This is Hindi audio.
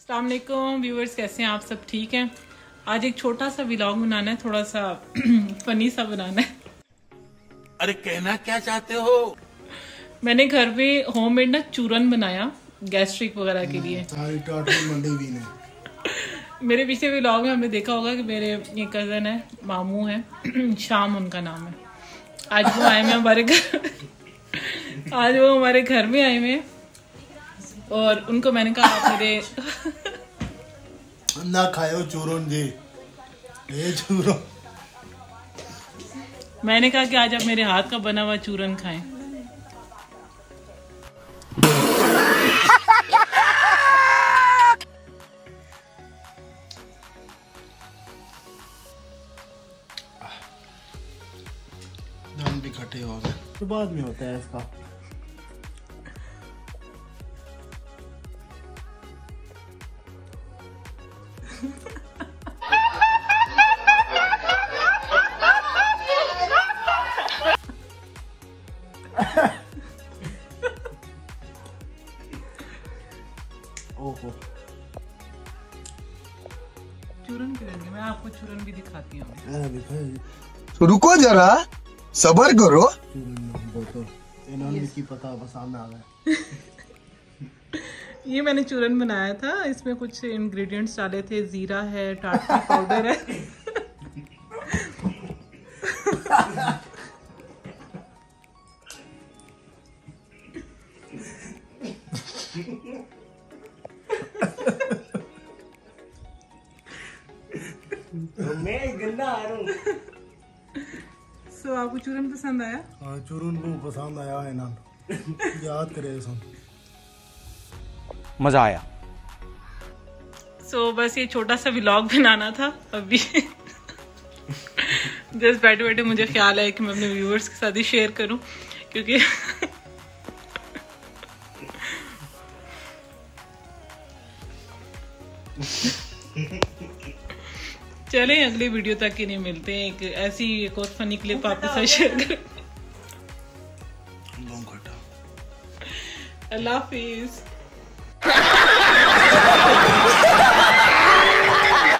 अस्सलाम वालेकुम व्यूअर्स, कैसे हैं आप सब? ठीक हैं। आज एक छोटा सा व्लॉग बनाना है, थोड़ा सा फनी सा बनाना है। अरे कहना क्या चाहते हो? मैंने घर पे होममेड ना चूरन बनाया गैस्ट्रिक वगैरह के लिए। मेरे पिछले व्लॉग में हमने देखा होगा कि मेरे ये कज़न है, मामू है, शाम उनका नाम है। आज वो आए हुए हमारे घर आज वो हमारे घर में आए हुए और उनको मैंने कहा आप मेरे ना खायो चूरन जी, ये चूरन। मैंने कहा कि आज आप मेरे हाथ का बना हुआ चूरन खाएं। दांत भी खट्टे हो गए, तो बाद में होता है इसका। ओहो, चूरन करेंगे। मैं आपको चूरन भी दिखाती हूँ, तो रुको जरा सबर करो। की पता पसंद आ गया। ये मैंने चूरन बनाया था, इसमें कुछ इंग्रेडिएंट्स डाले थे। जीरा है, टाटका पाउडर है मैं गंदा आ रहा हूँ। So, आपको चूरन पसंद आया? हाँ, चूरन को पसंद आया है ना, याद करे सुन, मजा आया। So, बस ये छोटा सा व्लॉग बनाना था अभी जस्ट बैठे बैठे मुझे ख्याल आया कि मैं अपने व्यूअर्स के साथ ही शेयर करूं, क्योंकि चले अगले वीडियो तक के लिए मिलते हैं एक ऐसी एक और फनी क्लिप आपके साथ शेयर करें। अल्लाह हाफिज।